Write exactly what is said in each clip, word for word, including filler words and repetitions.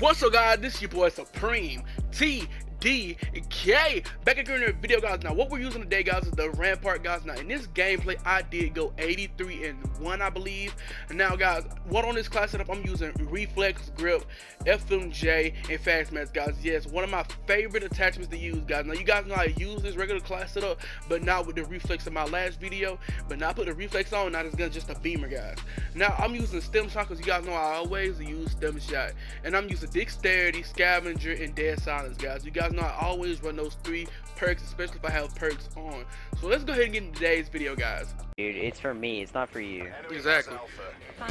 What's up, guys? This is your boy Supreme T. D K back again in the video, guys. Now what we're using today, guys, is the Rampart, guys. Now in this gameplay I did go eighty-three and one, I believe. Now guys, what on this class setup I'm using reflex grip, F M J, and fast match, guys. Yes, one of my favorite attachments to use, guys. Now you guys know I use this regular class setup, but not with the reflex in my last video. But now I put the reflex on, now it's gonna just a beamer, guys. Now I'm using stem shot because you guys know I always use stem shot, and I'm using dexterity, scavenger, and dead silence, guys. You guys know I always run those three perks, especially if I have perks on. So let's go ahead and get into today's video, guys. Dude, it's for me, it's not for you. Exactly.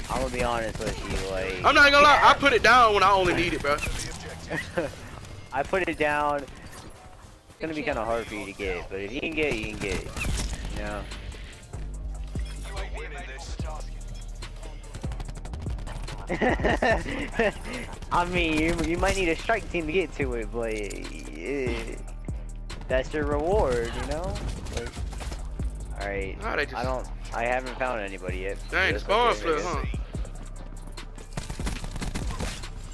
I'm gonna be honest with you, like, I'm not gonna lie, I put it down when I only need it, bro. I put it down. It's gonna be kind of hard for you to get, but if you can get it, you can get it. You know? I mean, you, you might need a strike team to get to it, but yeah, that's your reward, you know. Like, all right, all right I, just... I don't, I haven't found anybody yet. Dang, it's spawn flip, huh?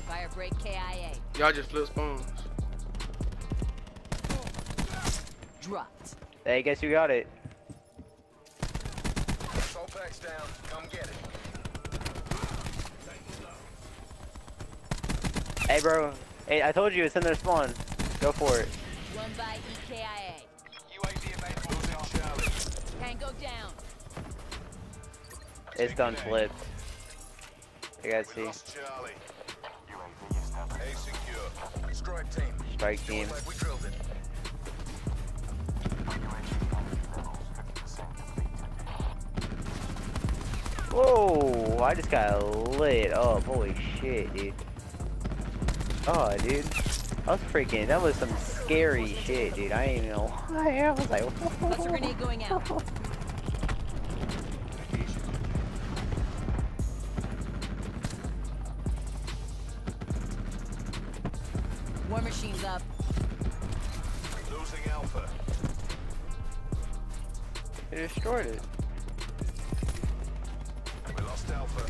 Fire break K I A. Y'all just flip spawns. Dropped. Hey, guess who got it? All packs down. Come get it. Hey bro, hey, I told you it's in their spawn. Go for it. One by E K I A. U A V available now, Charlie. Tango down. It's done flipped. You guys see? Charlie. U A V is now secure. Strike team. Strike team. Like we drilled it. Whoa, I just got lit up. Holy shit, dude. Oh, dude, I was freaking. That was some scary shit, dude. I didn't even know why. I was like, whoa. That's a grenade going out. War machine's up. Losing Alpha. They destroyed it. We lost Alpha.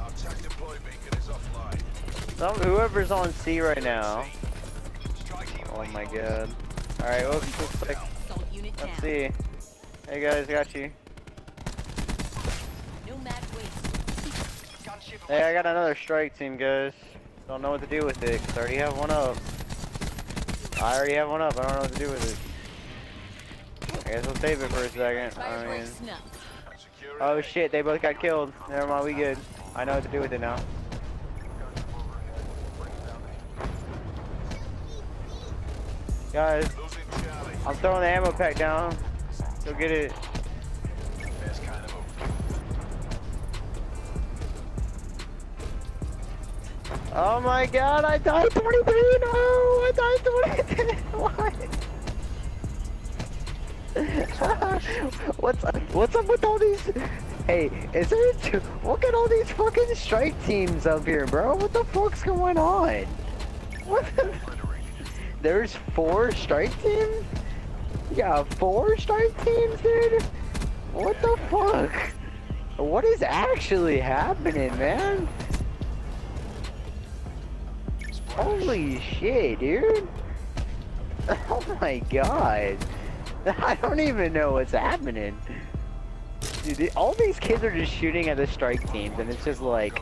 Our tech deploy beacon is offline. Some, whoever's on C right now. Oh my god. Alright, well, looks like, let's see. Hey guys, got you. Hey, I got another strike team, guys. Don't know what to do with it, because I already have one up. I already have one up, I don't know what to do with it. I guess we'll save it for a second. I mean... Oh shit, they both got killed. Never mind, we good. I know what to do with it now. Guys, I'm throwing the ammo pack down. Go get it. Oh my god, I died twenty-three! No! I died twenty-three! What? what's, up, what's up with all these? Hey, is there two? Look at all these fucking strike teams up here, bro. What the fuck's going on? What the? There's four strike teams? Yeah, four strike teams, dude? What the fuck? What is actually happening, man? Holy shit, dude. Oh my god. I don't even know what's happening. Dude, all these kids are just shooting at the strike teams, and it's just like...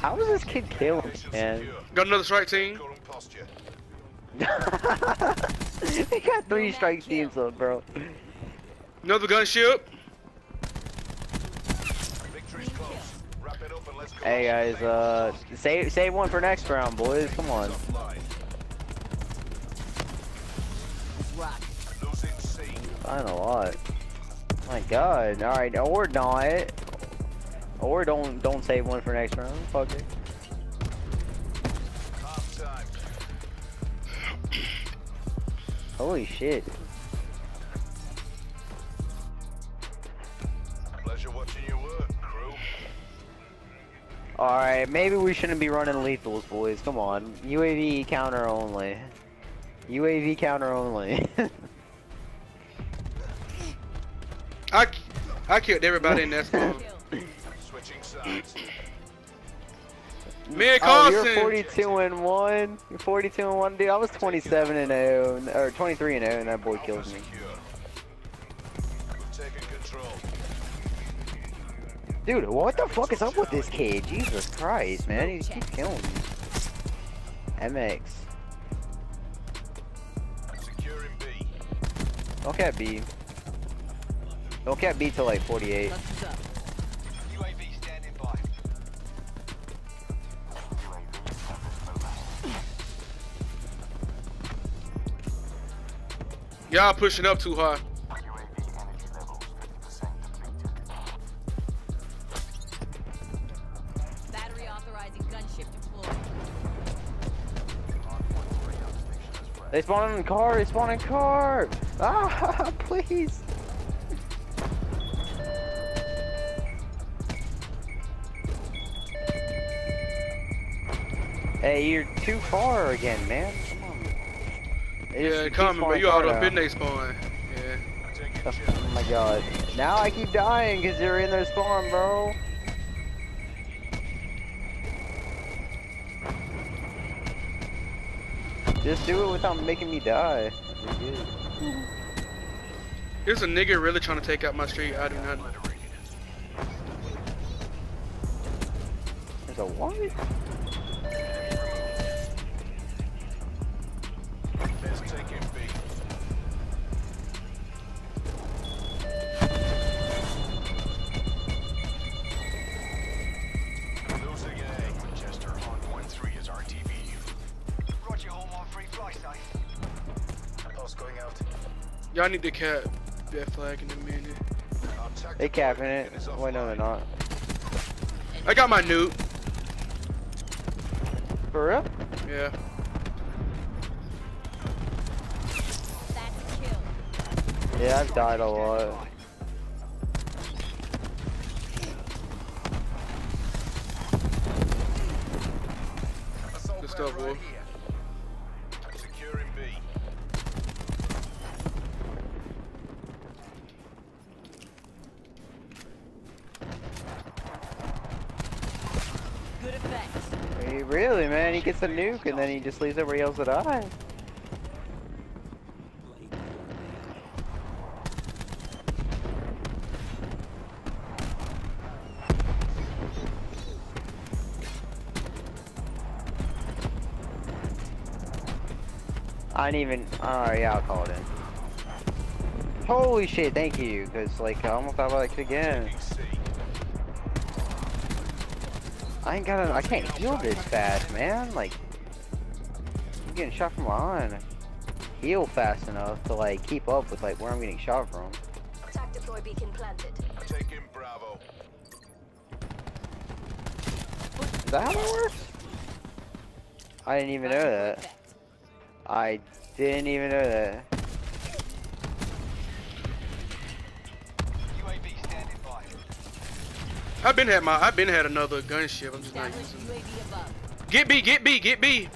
How was this kid killed, man? Got another strike team. They got three strike teams up, bro. Another gunship. Hey guys, uh, save save one for next round, boys. Come on. Find a lot. My God. All right, or not. Or don't don't save one for next round. Fuck it. Holy shit. Pleasure watching you work, crew. Alright, maybe we shouldn't be running lethals, boys. Come on. U A V counter only. U A V counter only. I I killed everybody in that spawn. Switching sides. Me and Carlson. Oh, you're forty-two and one. You're forty-two and one, dude. I was twenty-seven and oh, or twenty-three and oh, and that boy killed me. Dude, what the fuck is up with this kid? Jesus Christ, man. He keeps killing me. M X. Securing B. Don't cap B. Don't cap B till like forty-eight. U A V standing by. Y'all pushing up too hard. They spawn in the car, they spawn in the car! Ah, please! Hey, you're too far again, man. Come on. Yeah, coming, but you out up in they spawn. Yeah. Oh my god. Now I keep dying because you're in their spawn, bro. Just do it without making me die. Here's a nigga really trying to take out my street. I do not. There's a what? Y'all need to cap that flag in a minute. They capping it. Wait, no, they're not. I got my nuke. For real? Yeah. Yeah, I've died a lot. Good stuff, Wolf. Really, man, he gets a nuke and then he just leaves everybody else to die. I didn't even. Oh, yeah, I'll call it in. Holy shit, thank you, because, like, I almost thought about it again. I ain't got a, I can't heal this fast, man. Like, I'm getting shot from behind. Heal fast enough to like keep up with like where I'm getting shot from. Attack deploy beacon planted. Taking Bravo. Is that how it works? I didn't even know that. I didn't even know that. I've been had my I've been had another gunship. I'm just not using it. Get B, get B, get B.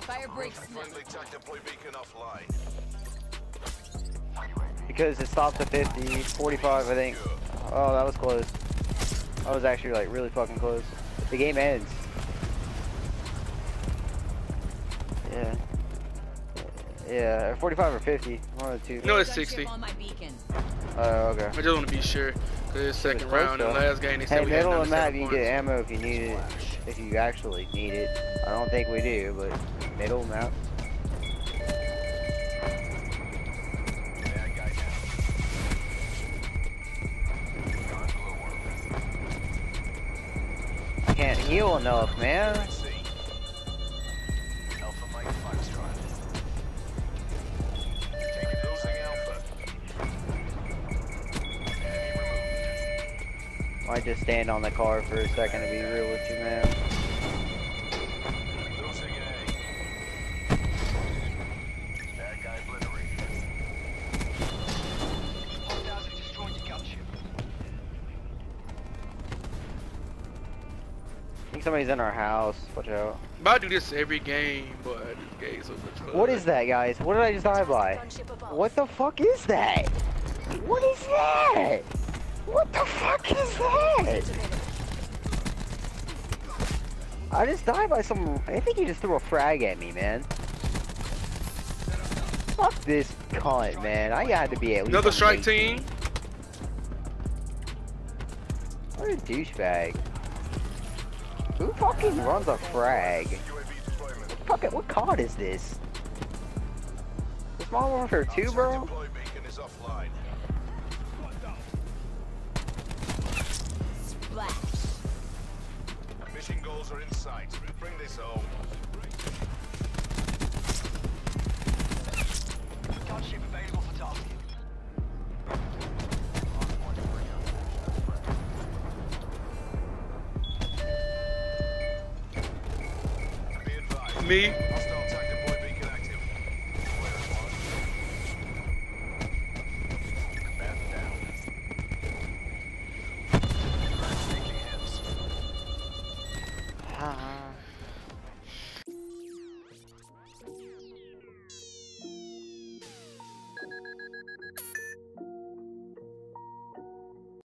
Fire breaks. Because it stopped at fifty, forty-five, I think. Oh, that was close. I was actually like really fucking close. The game ends. Yeah. Yeah, or forty-five or fifty. One of the two. No, it's sixty. Oh, okay. I just want to be sure, because it's second round and last game they said we had ninety-seven points. Hey, middle of the map, you get ammo if you need it, if you actually need it. I don't think we do, but middle map. I can't heal enough, man. I might just stand on the car for a second to be real with you, man. I think somebody's in our house. Watch out. I do this every game, but this game's so much fun. What is that, guys? What did I just die by? What the fuck is that? What is that? What the fuck is that? I just died by some. I think he just threw a frag at me, man. Fuck this cunt, man. I had to be at least another strike team. What a douchebag. Who fucking runs a frag? Fuck it, what C O D is this? This Modern Warfare two, bro? Mission goals are in sight. Bring this home. Gunship available for targeting. Me.